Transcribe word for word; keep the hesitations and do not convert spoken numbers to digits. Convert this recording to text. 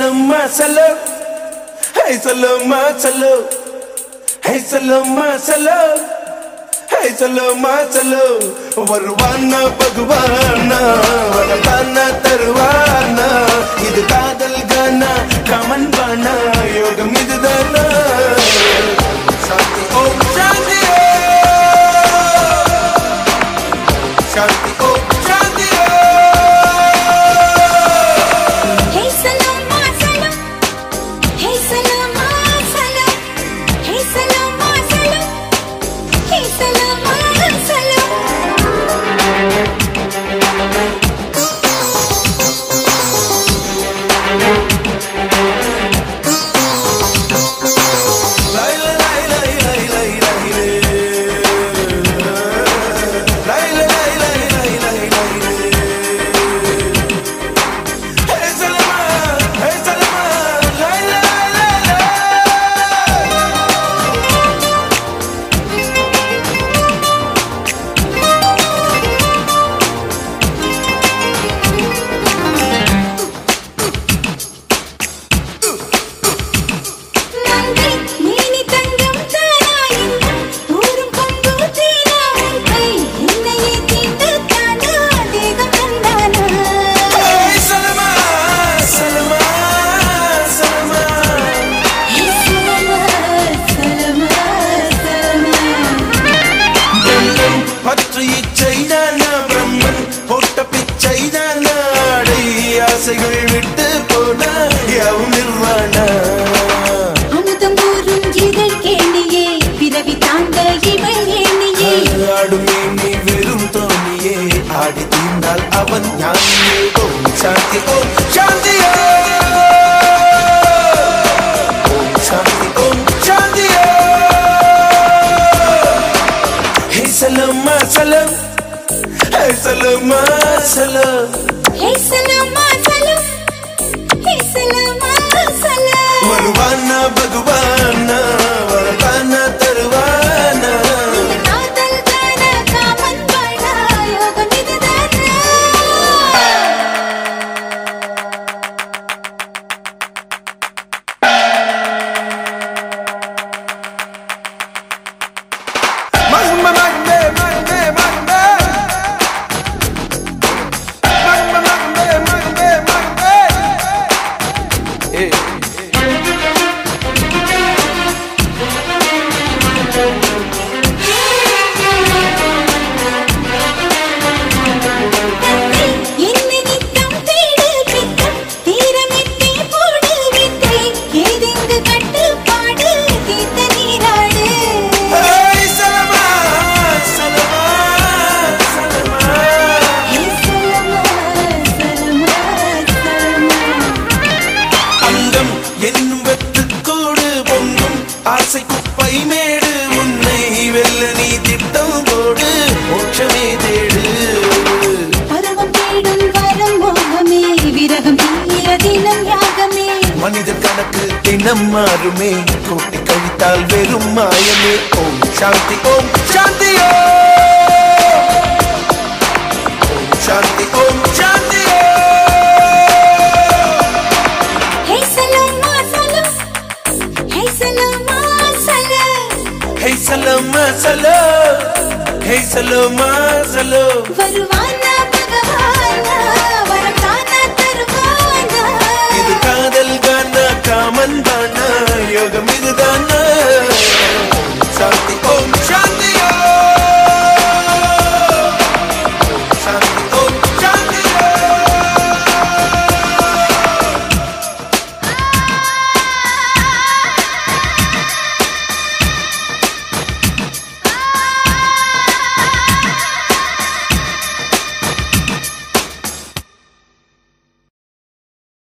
Saloma, Saloma. Hey Saloma, Saloma. Hey Saloma, Saloma. Hey Saloma, Saloma. Varwana Bhagwana, Varadana Tarwana. Idu kadal gana, kaman bana, yogam idu dana. Shanti om, shanti om, shanti om. Hey Saloma, Saloma. Hey Saloma, Saloma.